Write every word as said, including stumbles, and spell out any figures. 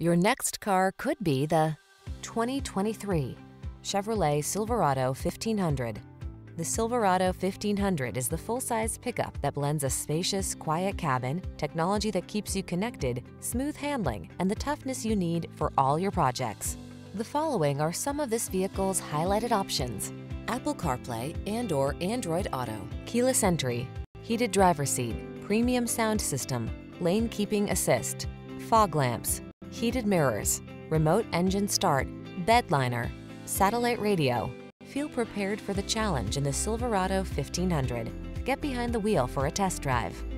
Your next car could be the twenty twenty-three Chevrolet Silverado fifteen hundred. The Silverado fifteen hundred is the full-size pickup that blends a spacious, quiet cabin, technology that keeps you connected, smooth handling, and the toughness you need for all your projects. The following are some of this vehicle's highlighted options: Apple CarPlay and or Android Auto, keyless entry, heated driver's seat, premium sound system, lane keeping assist, fog lamps, heated mirrors, remote engine start, bed liner, satellite radio. Feel prepared for the challenge in the Silverado fifteen hundred. Get behind the wheel for a test drive.